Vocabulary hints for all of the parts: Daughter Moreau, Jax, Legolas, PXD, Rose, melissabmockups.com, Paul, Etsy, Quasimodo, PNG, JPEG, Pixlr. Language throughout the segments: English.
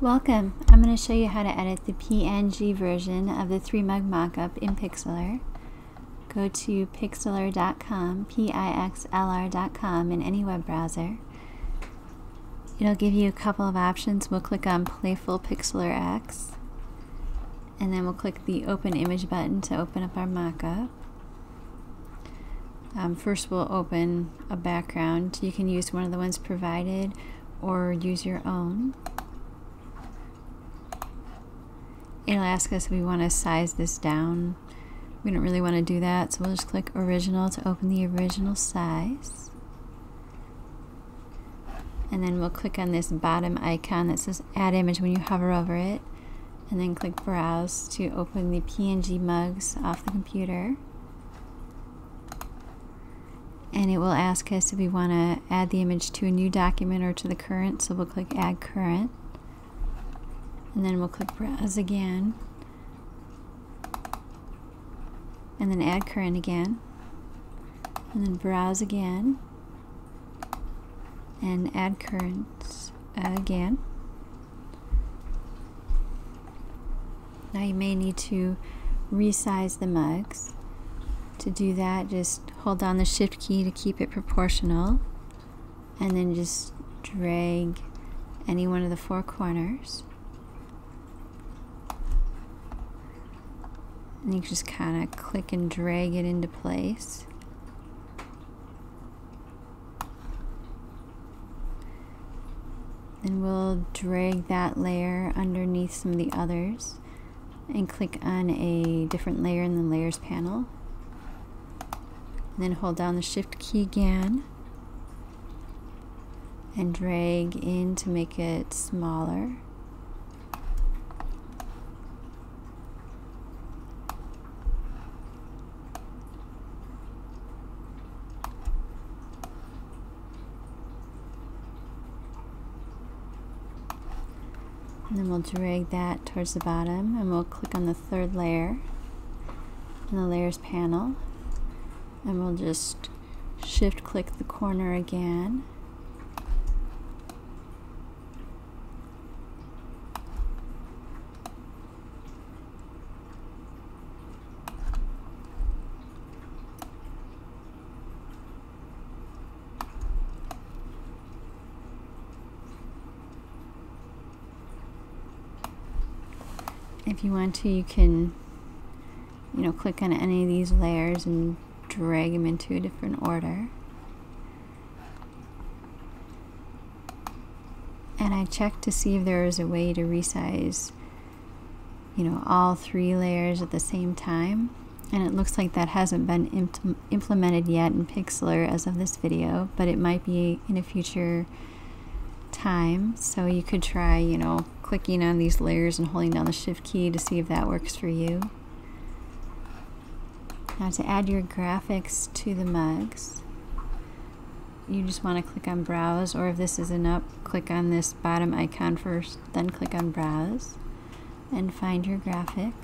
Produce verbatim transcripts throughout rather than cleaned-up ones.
Welcome! I'm going to show you how to edit the P N G version of the three mug mockup in Pixlr. Go to pixlr dot com, P I X L R dot com in any web browser. It'll give you a couple of options. We'll click on Playful Pixlr X, and then we'll click the Open Image button to open up our mockup. Um, first we'll open a background. You can use one of the ones provided or use your own. It'll ask us if we want to size this down. We don't really want to do that, so we'll just click Original to open the original size. And then we'll click on this bottom icon that says Add Image when you hover over it, and then click Browse to open the P N G mugs off the computer. And it will ask us if we want to add the image to a new document or to the current, so we'll click Add Current. And then we'll click Browse again, and then Add Current again, and then Browse again, and Add Current again. Now you may need to resize the mugs. To do that, just hold down the Shift key to keep it proportional, and then just drag any one of the four corners. And you can just kind of click and drag it into place. And we'll drag that layer underneath some of the others and click on a different layer in the Layers panel. And then hold down the Shift key again and drag in to make it smaller. And then we'll drag that towards the bottom, and we'll click on the third layer in the Layers panel, and we'll just shift click the corner again, . If you want to, you can, you know, click on any of these layers and drag them into a different order. And I checked to see if there was a way to resize, you know, all three layers at the same time. And it looks like that hasn't been impl implemented yet in Pixlr as of this video, but it might be in a future time. So you could try, you know, clicking on these layers and holding down the Shift key to see if that works for you. Now, to add your graphics to the mugs, you just want to click on Browse, or if this isn't up, click on this bottom icon first, then click on Browse and find your graphic.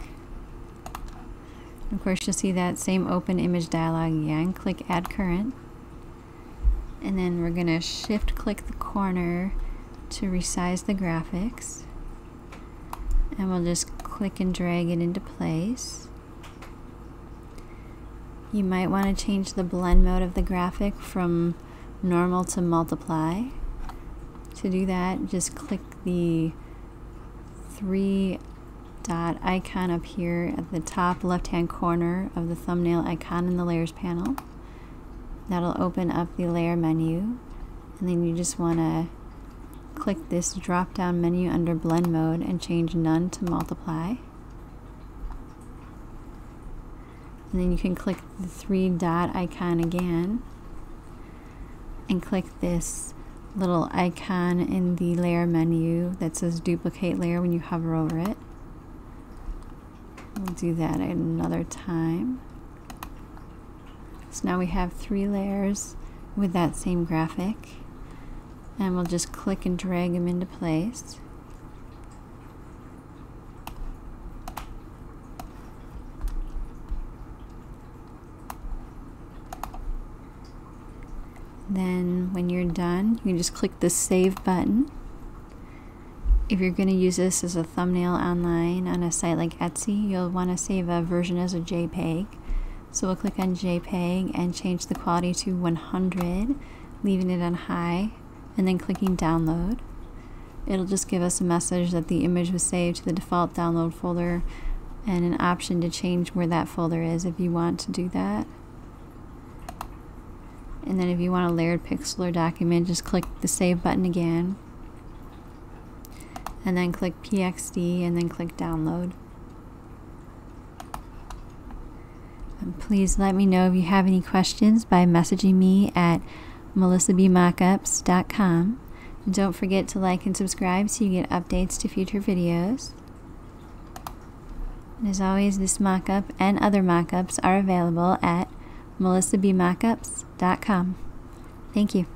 Of course, you'll see that same Open Image dialog again. Click Add Current, and then we're going to shift click the corner to resize the graphics, and we'll just click and drag it into place. You might want to change the blend mode of the graphic from normal to multiply. To do that, just click the three dot icon up here at the top left hand corner of the thumbnail icon in the Layers panel. That'll open up the layer menu, and then you just want to click this drop down menu under blend mode and change none to multiply. And then you can click the three dot icon again and click this little icon in the layer menu that says duplicate layer when you hover over it. We'll do that at another time. So now we have three layers with that same graphic, and we'll just click and drag them into place. Then when you're done, you can just click the Save button If you're going to use this as a thumbnail online on a site like Etsy, you'll want to save a version as a JPEG. So we'll click on JPEG and change the quality to one hundred, leaving it on high, and then clicking download. It'll just give us a message that the image was saved to the default download folder and an option to change where that folder is if you want to do that. And then if you want a layered Pixlr document, just click the save button again, and then click P X D and then click download. And please let me know if you have any questions by messaging me at melissa b mockups dot com. And don't forget to like and subscribe so you get updates to future videos. And as always, this mockup and other mockups are available at melissa b mockups dot com. Thank you.